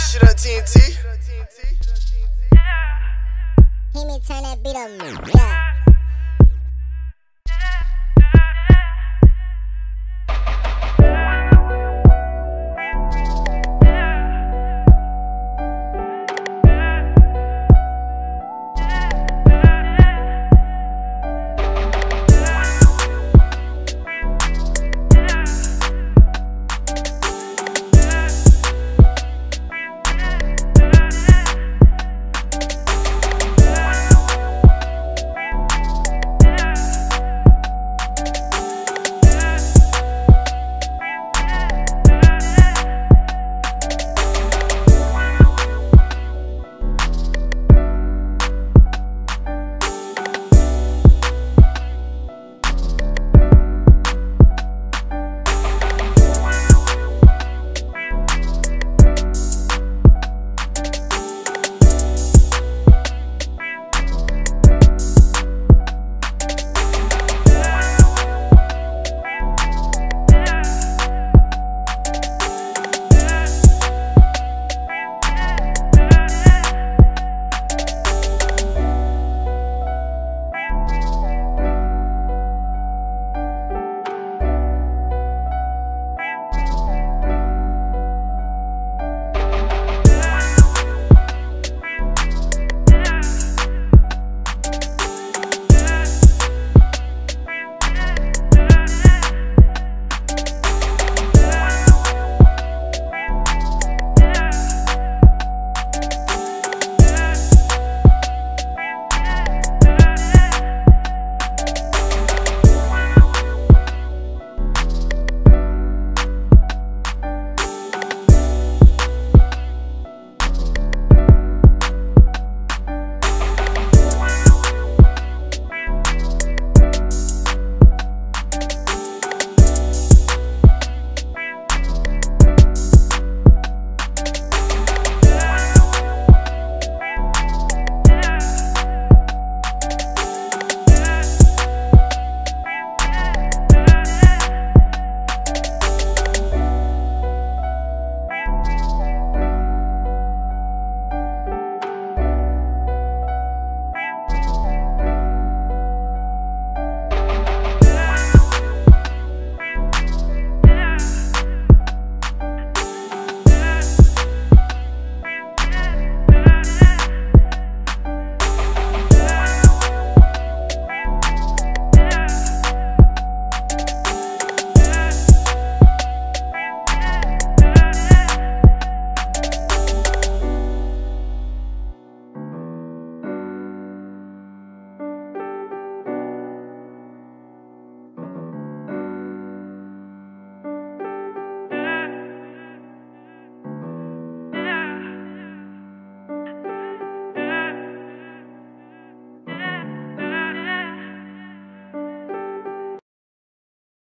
that shit on TNT. Hear me turn that beat on me. Yeah.